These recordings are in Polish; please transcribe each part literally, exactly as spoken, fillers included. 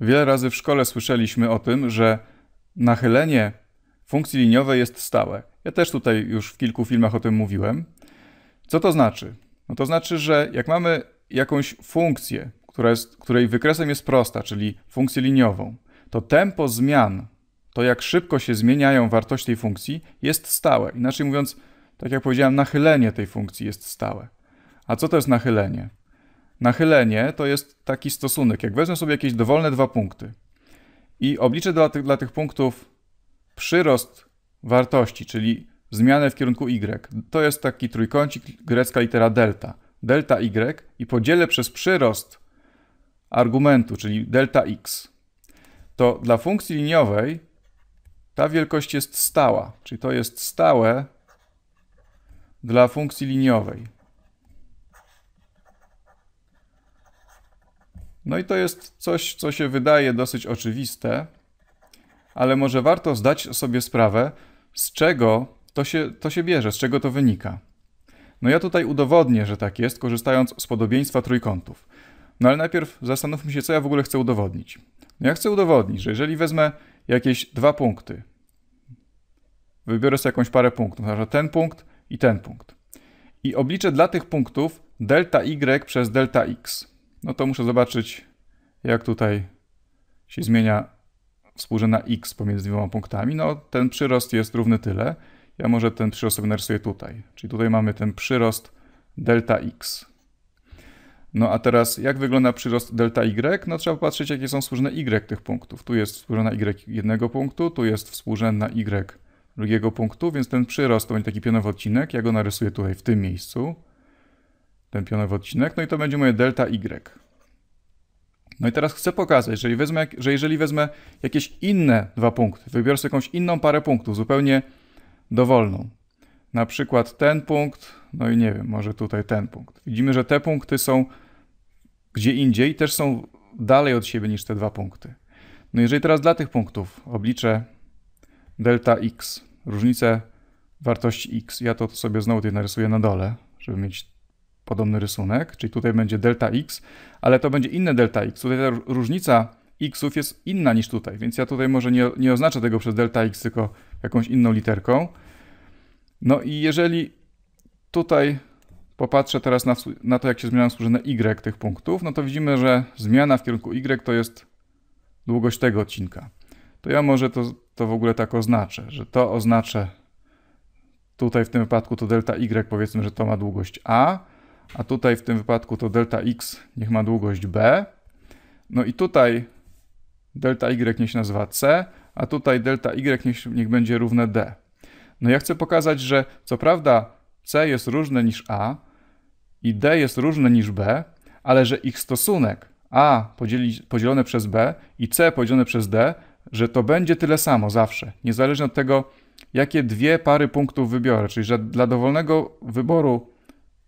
Wiele razy w szkole słyszeliśmy o tym, że nachylenie funkcji liniowej jest stałe. Ja też tutaj już w kilku filmach o tym mówiłem. Co to znaczy? No to znaczy, że jak mamy jakąś funkcję, która jest, której wykresem jest prosta, czyli funkcję liniową, to tempo zmian, to jak szybko się zmieniają wartości tej funkcji, jest stałe. Inaczej mówiąc, tak jak powiedziałem, nachylenie tej funkcji jest stałe. A co to jest nachylenie? Nachylenie to jest taki stosunek. Jak wezmę sobie jakieś dowolne dwa punkty i obliczę dla tych, dla tych punktów przyrost wartości, czyli zmianę w kierunku y, to jest taki trójkącik, grecka litera delta, delta y, i podzielę przez przyrost argumentu, czyli delta x, to dla funkcji liniowej ta wielkość jest stała, czyli to jest stałe dla funkcji liniowej. No i to jest coś, co się wydaje dosyć oczywiste, ale może warto zdać sobie sprawę, z czego to się, to się bierze, z czego to wynika. No ja tutaj udowodnię, że tak jest, korzystając z podobieństwa trójkątów. No ale najpierw zastanówmy się, co ja w ogóle chcę udowodnić. No ja chcę udowodnić, że jeżeli wezmę jakieś dwa punkty, wybiorę sobie jakąś parę punktów, na przykład ten punkt i ten punkt, i obliczę dla tych punktów delta y przez delta x. No to muszę zobaczyć, jak tutaj się zmienia współrzędna x pomiędzy dwiema punktami. No ten przyrost jest równy tyle. Ja może ten przyrost sobie narysuję tutaj. Czyli tutaj mamy ten przyrost delta x. No a teraz jak wygląda przyrost delta y? No trzeba popatrzeć, jakie są współrzędne y tych punktów. Tu jest współrzędna y jednego punktu, tu jest współrzędna y drugiego punktu, więc ten przyrost to będzie taki pionowy odcinek. Ja go narysuję tutaj w tym miejscu. Ten pionowy odcinek, no i to będzie moje delta y. No i teraz chcę pokazać, że jeżeli wezmę, że jeżeli wezmę jakieś inne dwa punkty, wybiorę sobie jakąś inną parę punktów, zupełnie dowolną, na przykład ten punkt, no i nie wiem, może tutaj ten punkt. Widzimy, że te punkty są gdzie indziej, też są dalej od siebie niż te dwa punkty. No jeżeli teraz dla tych punktów obliczę delta x, różnicę wartości x, ja to sobie znowu tutaj narysuję na dole, żeby mieć podobny rysunek, czyli tutaj będzie delta x, ale to będzie inne delta x. Tutaj ta różnica xów jest inna niż tutaj, więc ja tutaj może nie, nie oznaczę tego przez delta x, tylko jakąś inną literką. No i jeżeli tutaj popatrzę teraz na, na to, jak się zmienia współrzędne y tych punktów, no to widzimy, że zmiana w kierunku y to jest długość tego odcinka. To ja może to, to w ogóle tak oznaczę, że to oznaczę tutaj w tym wypadku to delta y, powiedzmy, że to ma długość a, a tutaj w tym wypadku to delta x niech ma długość b. No i tutaj delta y niech się nazywa c, a tutaj delta y niech, niech będzie równe d. No ja chcę pokazać, że co prawda c jest różne niż a i d jest różne niż b, ale że ich stosunek a podzieli, podzielone przez b i c podzielone przez d, że to będzie tyle samo zawsze, niezależnie od tego, jakie dwie pary punktów wybiorę, czyli że dla dowolnego wyboru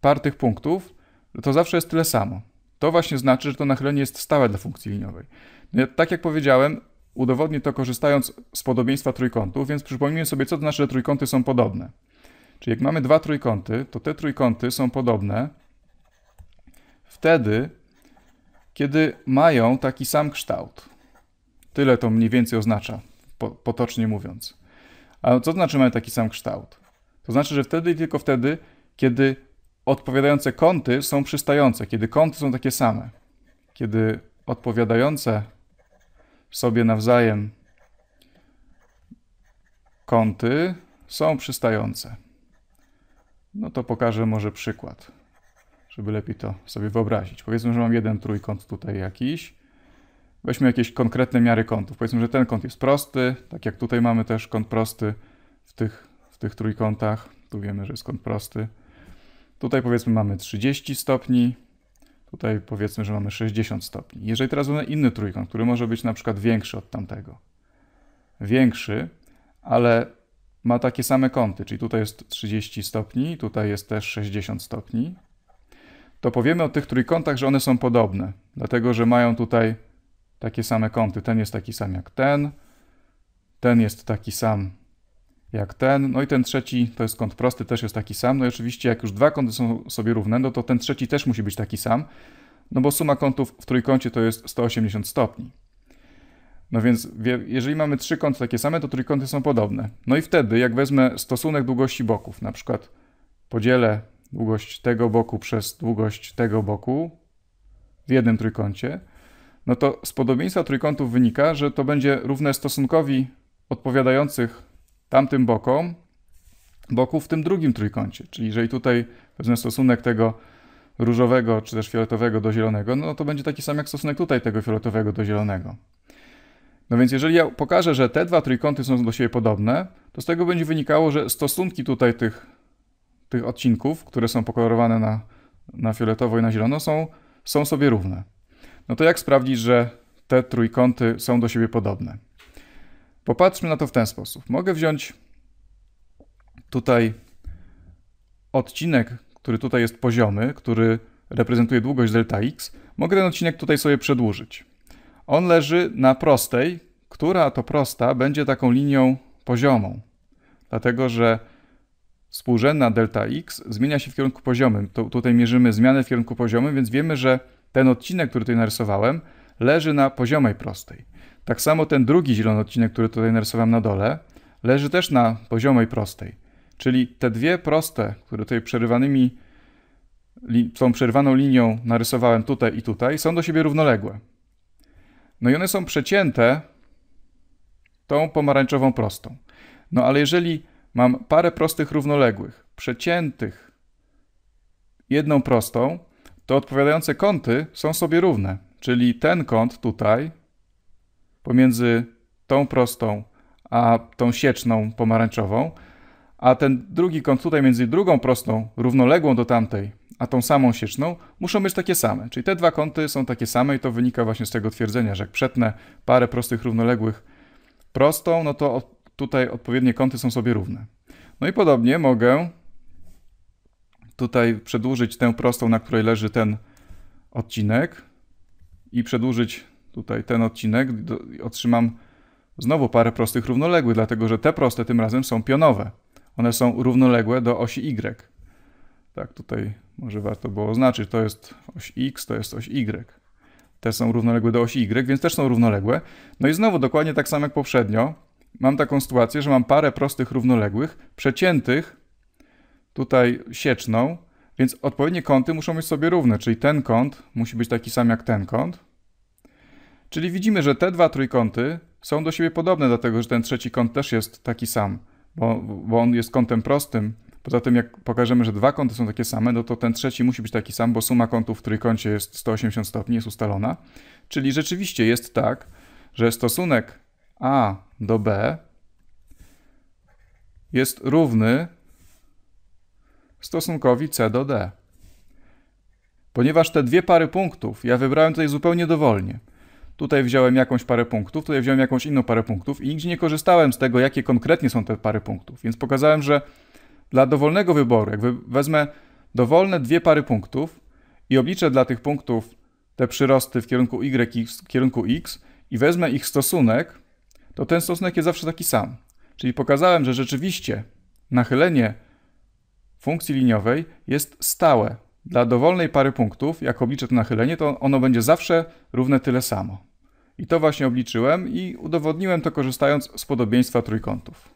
par tych punktów, to zawsze jest tyle samo. To właśnie znaczy, że to nachylenie jest stałe dla funkcji liniowej. No ja, tak jak powiedziałem, udowodnię to korzystając z podobieństwa trójkątów, więc przypomnijmy sobie, co to znaczy, że trójkąty są podobne. Czyli jak mamy dwa trójkąty, to te trójkąty są podobne wtedy, kiedy mają taki sam kształt. Tyle to mniej więcej oznacza, po, potocznie mówiąc. A co to znaczy, mają taki sam kształt? To znaczy, że wtedy i tylko wtedy, kiedy odpowiadające kąty są przystające, kiedy kąty są takie same, kiedy odpowiadające sobie nawzajem kąty są przystające. No to pokażę może przykład, żeby lepiej to sobie wyobrazić. Powiedzmy, że mam jeden trójkąt tutaj jakiś. Weźmy jakieś konkretne miary kątów. Powiedzmy, że ten kąt jest prosty, tak jak tutaj mamy też kąt prosty w tych, w tych trójkątach. Tu wiemy, że jest kąt prosty. Tutaj powiedzmy mamy trzydzieści stopni, tutaj powiedzmy, że mamy sześćdziesiąt stopni. Jeżeli teraz mamy inny trójkąt, który może być na przykład większy od tamtego, większy, ale ma takie same kąty, czyli tutaj jest trzydzieści stopni, tutaj jest też sześćdziesiąt stopni, to powiemy o tych trójkątach, że one są podobne, dlatego że mają tutaj takie same kąty. Ten jest taki sam jak ten, ten jest taki sam jak ten, no i ten trzeci, to jest kąt prosty, też jest taki sam. No i oczywiście jak już dwa kąty są sobie równe, no to ten trzeci też musi być taki sam, no bo suma kątów w trójkącie to jest sto osiemdziesiąt stopni. No więc jeżeli mamy trzy kąty takie same, to trójkąty są podobne. No i wtedy, jak wezmę stosunek długości boków, na przykład podzielę długość tego boku przez długość tego boku w jednym trójkącie, no to z podobieństwa trójkątów wynika, że to będzie równe stosunkowi odpowiadających tamtym bokom boków w tym drugim trójkącie. Czyli jeżeli tutaj wezmę stosunek tego różowego czy też fioletowego do zielonego, no to będzie taki sam jak stosunek tutaj tego fioletowego do zielonego. No więc jeżeli ja pokażę, że te dwa trójkąty są do siebie podobne, to z tego będzie wynikało, że stosunki tutaj tych, tych odcinków, które są pokolorowane na, na fioletowo i na zielono, są, są sobie równe. No to jak sprawdzić, że te trójkąty są do siebie podobne? Popatrzmy na to w ten sposób. Mogę wziąć tutaj odcinek, który tutaj jest poziomy, który reprezentuje długość delta x. Mogę ten odcinek tutaj sobie przedłużyć. On leży na prostej, która to prosta będzie taką linią poziomą. Dlatego, że współrzędna delta x zmienia się w kierunku poziomym. To tutaj mierzymy zmianę w kierunku poziomym, więc wiemy, że ten odcinek, który tutaj narysowałem, leży na poziomej prostej. Tak samo ten drugi zielony odcinek, który tutaj narysowałem na dole, leży też na poziomej prostej. Czyli te dwie proste, które tutaj przerywanymi, tą przerwaną linią narysowałem tutaj i tutaj, są do siebie równoległe. No i one są przecięte tą pomarańczową prostą. No ale jeżeli mam parę prostych równoległych, przeciętych jedną prostą, to odpowiadające kąty są sobie równe. Czyli ten kąt tutaj pomiędzy tą prostą a tą sieczną pomarańczową, a ten drugi kąt tutaj między drugą prostą równoległą do tamtej, a tą samą sieczną, muszą być takie same. Czyli te dwa kąty są takie same i to wynika właśnie z tego twierdzenia, że jak przetnę parę prostych równoległych prostą, no to od, tutaj odpowiednie kąty są sobie równe. No i podobnie mogę tutaj przedłużyć tę prostą, na której leży ten odcinek i przedłużyć tutaj ten odcinek. Otrzymam znowu parę prostych równoległych, dlatego że te proste tym razem są pionowe. One są równoległe do osi y. Tak, tutaj może warto było oznaczyć, to jest oś x, to jest oś y. Te są równoległe do osi y, więc też są równoległe. No i znowu dokładnie tak samo jak poprzednio. Mam taką sytuację, że mam parę prostych równoległych, przeciętych tutaj sieczną, więc odpowiednie kąty muszą być sobie równe, czyli ten kąt musi być taki sam jak ten kąt. Czyli widzimy, że te dwa trójkąty są do siebie podobne, dlatego że ten trzeci kąt też jest taki sam, bo, bo on jest kątem prostym. Poza tym jak pokażemy, że dwa kąty są takie same, no to ten trzeci musi być taki sam, bo suma kątów w trójkącie jest sto osiemdziesiąt stopni, jest ustalona. Czyli rzeczywiście jest tak, że stosunek A do B jest równy stosunkowi C do D. Ponieważ te dwie pary punktów ja wybrałem tutaj zupełnie dowolnie. Tutaj wziąłem jakąś parę punktów, tutaj wziąłem jakąś inną parę punktów i nigdzie nie korzystałem z tego, jakie konkretnie są te pary punktów. Więc pokazałem, że dla dowolnego wyboru, jak wezmę dowolne dwie pary punktów i obliczę dla tych punktów te przyrosty w kierunku y i w kierunku x i wezmę ich stosunek, to ten stosunek jest zawsze taki sam. Czyli pokazałem, że rzeczywiście nachylenie funkcji liniowej jest stałe. Dla dowolnej pary punktów, jak obliczę to nachylenie, to ono będzie zawsze równe tyle samo. I to właśnie obliczyłem i udowodniłem to, korzystając z podobieństwa trójkątów.